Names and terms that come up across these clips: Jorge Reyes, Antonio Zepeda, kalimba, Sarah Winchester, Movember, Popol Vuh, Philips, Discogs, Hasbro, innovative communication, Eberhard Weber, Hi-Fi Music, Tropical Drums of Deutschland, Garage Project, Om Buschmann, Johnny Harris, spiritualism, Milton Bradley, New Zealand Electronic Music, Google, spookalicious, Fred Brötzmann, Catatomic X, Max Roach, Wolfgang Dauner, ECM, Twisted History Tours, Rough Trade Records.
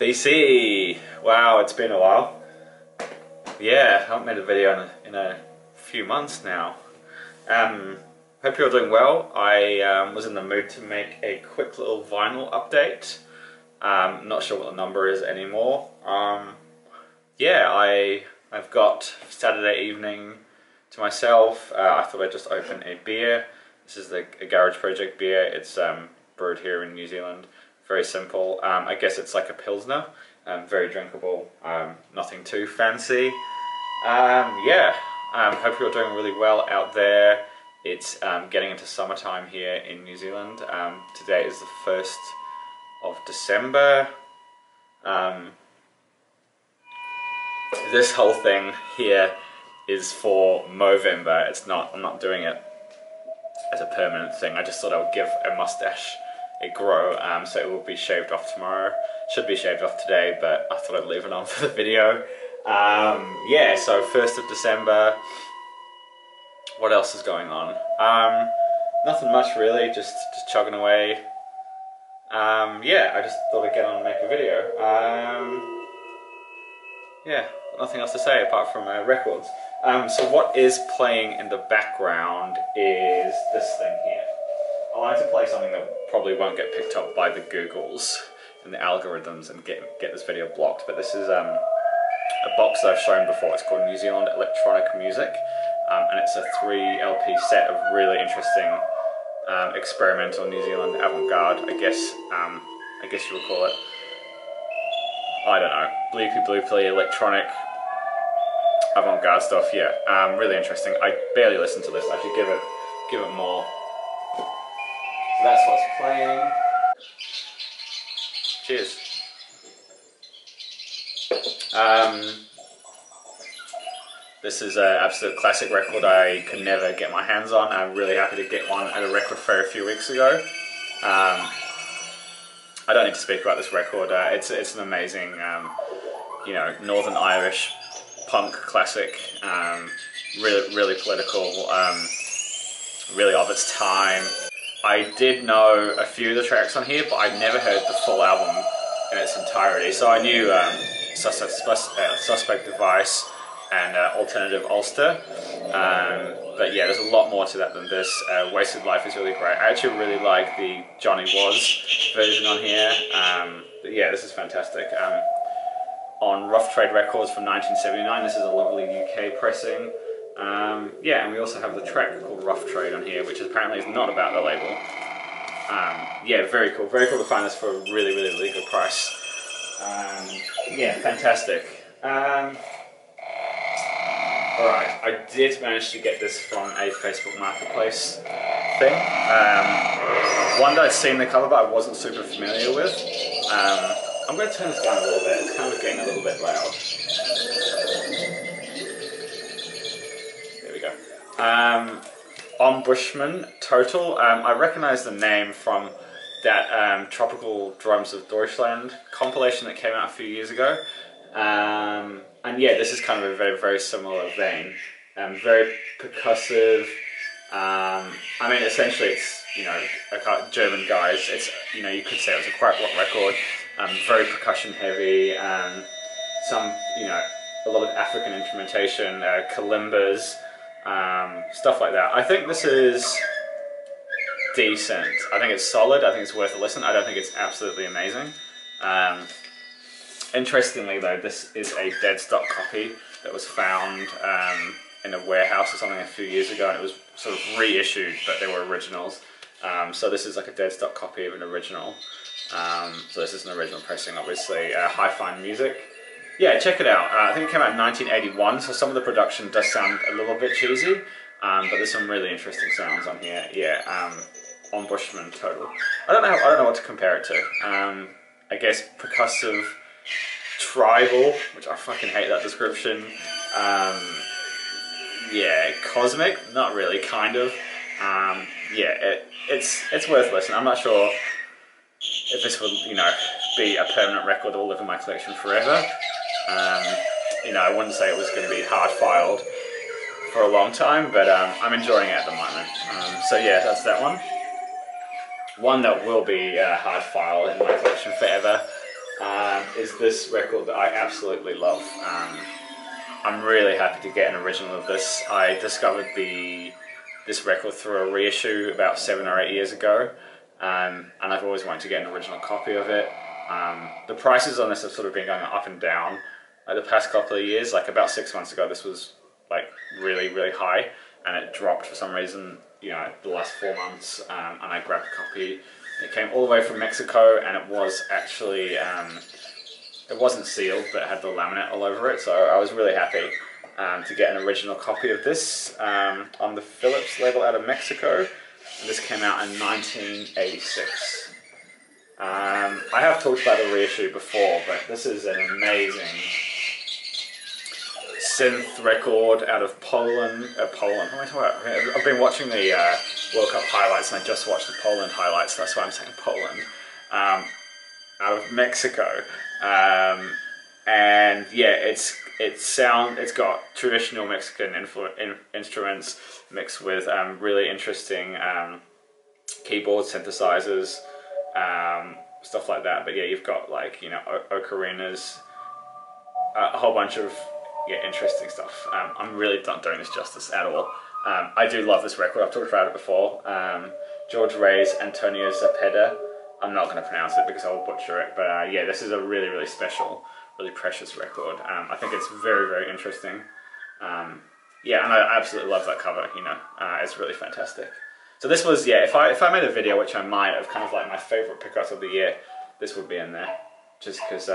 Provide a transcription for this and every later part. VC! Wow, it's been a while. Yeah, I haven't made a video in a few months now. Hope you're all doing well. I was in the mood to make a quick little vinyl update. Not sure what the number is anymore. Yeah, I've got Saturday evening to myself. I thought I'd just open a beer. This is a Garage Project beer. It's brewed here in New Zealand. Very simple. I guess it's like a Pilsner. Very drinkable. Nothing too fancy. Yeah. Hope you're doing really well out there. It's getting into summertime here in New Zealand. Today is the 1st of December. This whole thing here is for Movember. It's not, I'm not doing it as a permanent thing. I just thought I would give a mustache a grow, so it will be shaved off tomorrow. Should be shaved off today, but I thought I'd leave it on for the video. Yeah, so 1st of December. What else is going on? Nothing much really, just chugging away. Yeah, I just thought I'd get on and make a video. Yeah, nothing else to say apart from records. So what is playing in the background is this thing here. I like to play something that probably won't get picked up by the Googles and the algorithms and get this video blocked, but this is a box that I've shown before. It's called New Zealand Electronic Music, and it's a 3 LP set of really interesting experimental New Zealand avant-garde, I guess you would call it. I don't know, bloopy electronic avant-garde stuff, yeah. Really interesting. I barely listen to this. I should give it more. So that's what's playing. Cheers. This is an absolute classic record I could never get my hands on. I'm really happy to get one at a record fair a few weeks ago. I don't need to speak about this record. It's an amazing, you know, Northern Irish punk classic. Really political. Really of its time. I did know a few of the tracks on here, but I'd never heard the full album in its entirety. So I knew Suspect Device and Alternative Ulster. But yeah, there's a lot more to that than this. Wasted Life is really great. I actually really like the Johnny Was version on here. But yeah, this is fantastic. On Rough Trade Records from 1979, this is a lovely UK pressing. Yeah, and we also have the track called Rough Trade on here, which apparently is not about the label. Yeah, very cool. Very cool to find this for a really good price. Yeah, fantastic. Alright, I did manage to get this from a Facebook Marketplace thing. One that I'd seen the cover, but I wasn't super familiar with. I'm going to turn this down a little bit. It's kind of getting a little bit loud. There we go. Om Buschmann, Total. I recognise the name from that Tropical Drums of Deutschland compilation that came out a few years ago. And yeah, this is kind of a very similar vein. Very percussive. I mean, essentially it's, you know, German guys. It's, you know, you could say it's a quite rock record. Very percussion heavy. Some, you know, a lot of African instrumentation, kalimbas, stuff like that. I think this is decent. I think it's solid. I think it's worth a listen. I don't think it's absolutely amazing. Interestingly though, this is a dead stock copy that was found in a warehouse or something a few years ago, and it was sort of reissued, but they were originals. So this is like a dead stock copy of an original. So this is an original pressing, obviously. Hi-Fi Music. Yeah, check it out. I think it came out in 1981, so some of the production does sound a little bit cheesy, but there's some really interesting sounds on here. Yeah, On Buschmann Total. I don't know what to compare it to. I guess percussive, tribal, which I fucking hate that description. Yeah, cosmic, not really, kind of. Yeah, it's worth listening. I'm not sure if this will, you know, be a permanent record that will live in my collection forever. You know, I wouldn't say it was going to be hard filed for a long time, but I'm enjoying it at the moment. So yeah, that's that one. One that will be hard filed in my collection forever. is this record that I absolutely love. I'm really happy to get an original of this. I discovered this record through a reissue about 7 or 8 years ago, and I've always wanted to get an original copy of it. The prices on this have sort of been going up and down the past couple of years. Like about 6 months ago, this was like really, really high, and it dropped for some reason, you know, the last 4 months, and I grabbed a copy. It came all the way from Mexico, and it was actually, it wasn't sealed, but it had the laminate all over it, so I was really happy to get an original copy of this on the Philips label out of Mexico, and this came out in 1986. I have talked about the reissue before, but this is an amazing synth record out of Poland. What am I talking about? I've been watching the World Cup highlights, and I just watched the Poland highlights. That's why I'm saying Poland. Out of Mexico, and yeah, it's got traditional Mexican instruments mixed with really interesting keyboard synthesizers, stuff like that. But yeah, you've got like, you know, ocarinas, a whole bunch of interesting stuff. I'm really not doing this justice at all. I do love this record. I've talked about it before. Jorge Reyes, Antonio Zepeda. I'm not going to pronounce it because I'll butcher it. But yeah, this is a really, really special, really precious record. I think it's very, very interesting. Yeah, and I absolutely love that cover. You know, it's really fantastic. So this was, yeah, if I made a video, which I might, of kind of like my favorite pickups of the year, this would be in there, just because.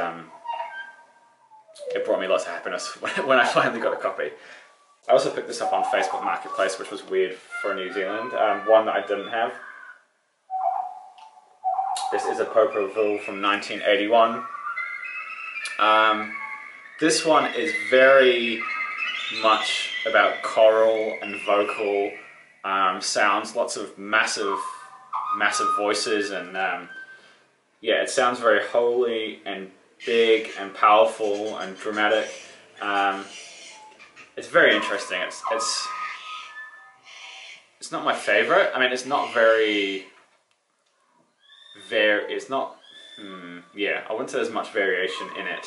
It brought me lots of happiness when I finally got a copy. I also picked this up on Facebook Marketplace, which was weird for New Zealand. One that I didn't have. This is a Popol Vuh from 1981. This one is very much about choral and vocal sounds, lots of massive, massive voices, and yeah, it sounds very holy and big and powerful and dramatic. It's very interesting. It's not my favorite. I mean, it's not very. It's not. Yeah, I wouldn't say there's much variation in it.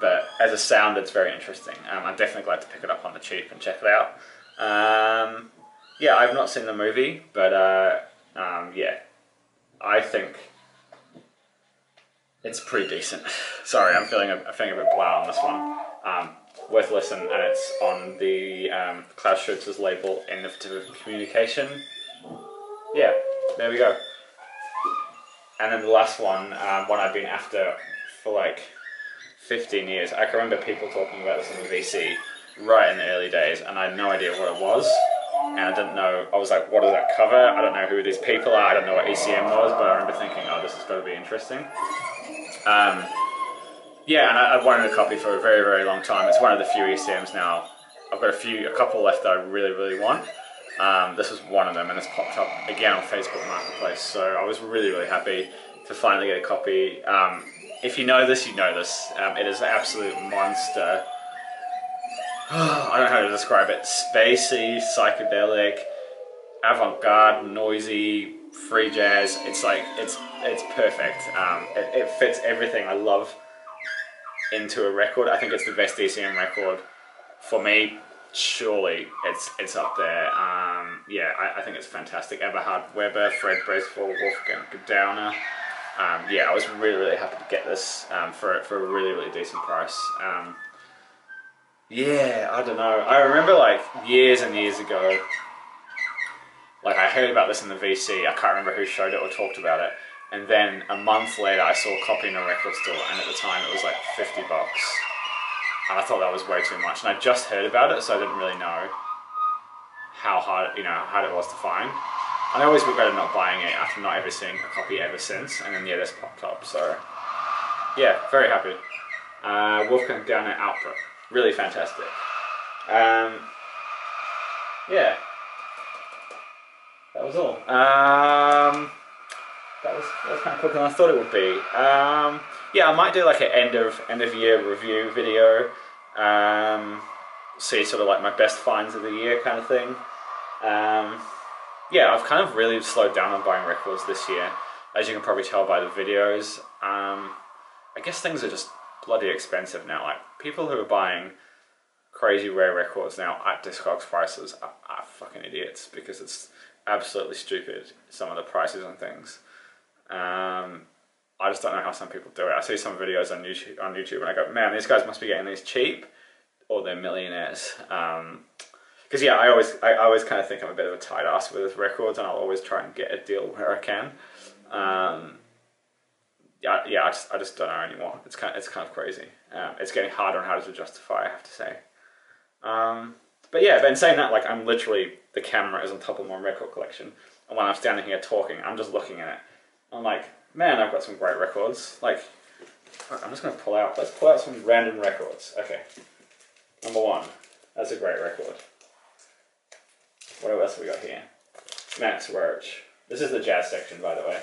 But as a sound, it's very interesting. I'm definitely glad to pick it up on the cheap and check it out. Yeah, I've not seen the movie, but yeah, I think it's pretty decent. Sorry, I'm feeling a bit blah on this one. Worth a listen, and it's on the Klaus Schultz's label, Innovative Communication. Yeah, there we go. And then the last one, one I've been after for like 15 years. I can remember people talking about this in the VC right in the early days, and I had no idea what it was. And I didn't know, I was like, what does that cover? I don't know who these people are, I don't know what ECM was, but I remember thinking, oh, this is going to be interesting. Yeah, and I've wanted a copy for a very, very long time. It's one of the few ECMs now. I've got a couple left that I really, really want. This was one of them, and it's popped up again on Facebook Marketplace, so I was really, really happy to finally get a copy. If you know this, you know this. It is an absolute monster. I don't know how to describe it. Spacey, psychedelic, avant-garde, noisy, free jazz. It's like, it's perfect. It fits everything I love into a record. I think it's the best ECM record for me. Surely it's up there. Yeah, I think it's fantastic. Eberhard Weber, Fred Brötzmann, Wolfgang Dauner. Yeah, I was really, really happy to get this for a really, really decent price. Yeah, I don't know. I remember like years and years ago, like I heard about this in the VC. I can't remember who showed it or talked about it. And then a month later, I saw a copy in a record store, and at the time it was like $50. And I thought that was way too much. And I just heard about it, so I didn't really know how hard, you know, how hard it was to find. And I always regretted not buying it after not ever seeing a copy ever since. And then yeah, this popped up. So yeah, very happy. Wolfgang Dauner output. Really fantastic. Yeah, that was all. That was kind of quicker than I thought it would be. Yeah, I might do like an end of year review video. See sort of like my best finds of the year kind of thing. Yeah, I've kind of really slowed down on buying records this year, as you can probably tell by the videos. I guess things are just bloody expensive now. Like, people who are buying crazy rare records now at Discogs prices are fucking idiots, because it's absolutely stupid, some of the prices on things. I just don't know how some people do it. I see some videos on YouTube and I go, man, these guys must be getting these cheap, or they're millionaires. Because yeah, I always kind of think I'm a bit of a tight ass with records, and I'll always try and get a deal where I can. I just don't know anymore. It's kind of crazy. It's getting harder and harder to justify, I have to say. But yeah, but in saying that, like, I'm literally, the camera is on top of my record collection, and when I'm standing here talking, I'm just looking at it. I'm like, man, I've got some great records. Like, I'm just gonna pull out. Let's pull out some random records. Okay. Number 1. That's a great record. What else have we got here? Max Roach. This is the jazz section, by the way.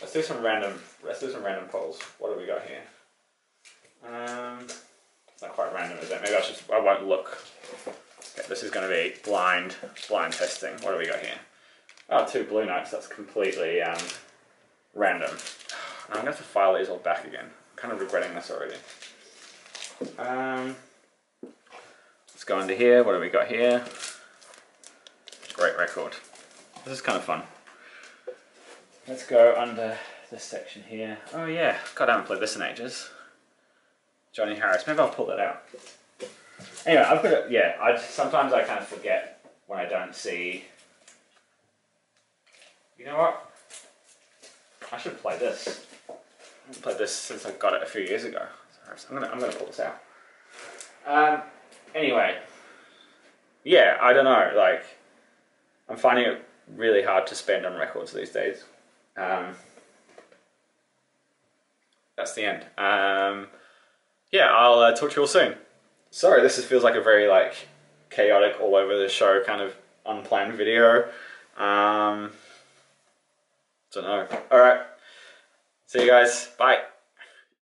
Let's do some random polls. What have we got here? It's not quite random, is it? Maybe I won't look. Okay, this is going to be blind testing. What have we got here? Oh, 2 blue notes. That's completely random. I'm going to have to file these all back again. I'm kind of regretting this already. Let's go into here. What have we got here? Great record. This is kind of fun. Let's go under this section here. Oh yeah, God, I haven't played this in ages. Johnny Harris. Maybe I'll pull that out. Anyway, I've got it. Yeah, sometimes I kind of forget when I don't see. You know what? I should play this. I haven't played this since I got it a few years ago. So I'm gonna pull this out. Anyway. Yeah, I don't know. Like, I'm finding it really hard to spend on records these days. That's the end. Yeah, I'll talk to you all soon. Sorry, this feels like a very chaotic, all over the show kind of unplanned video. Don't know. All right, see you guys. Bye.